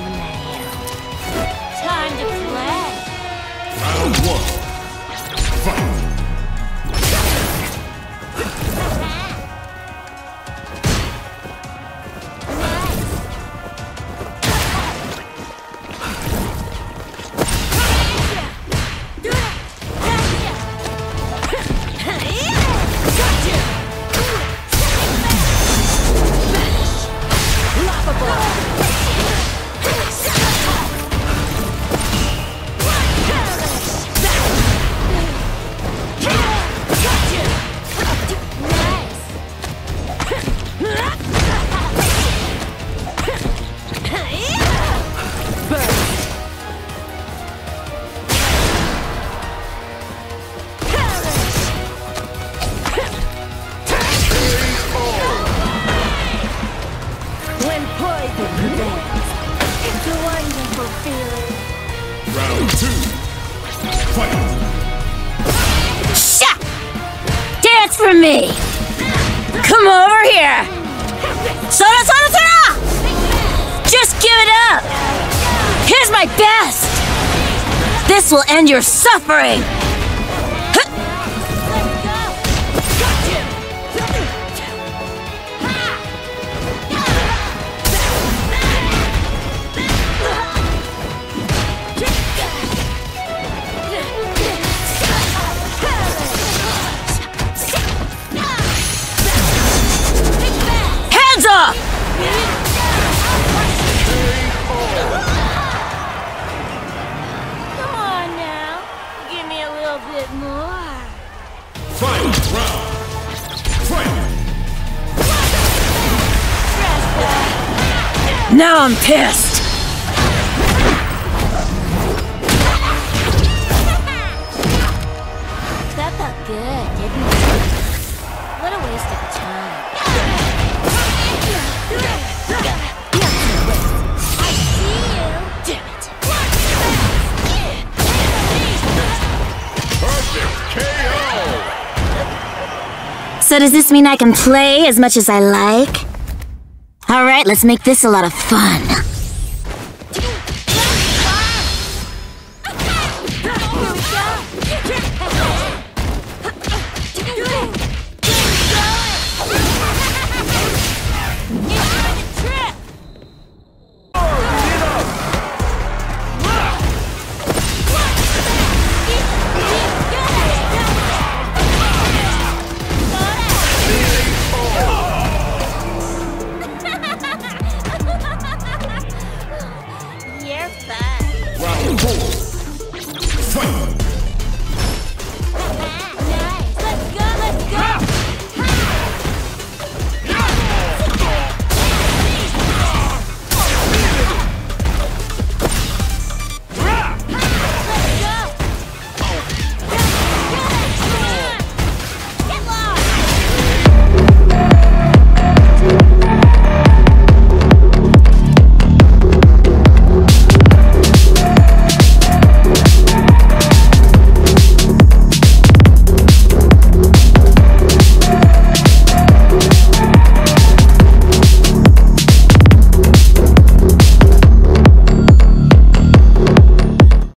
on the mayhem. Time to play. Round one. Fight. Round two, fight! Sha! Dance for me! Come over here! Sora, Sora, Sora! Just give it up! Here's my best! This will end your suffering! Now I'm pissed! That felt good, didn't it? What a waste of time. I see you! Damn it! Perfect KO! So does this mean I can play as much as I like? All right, let's make this a lot of fun.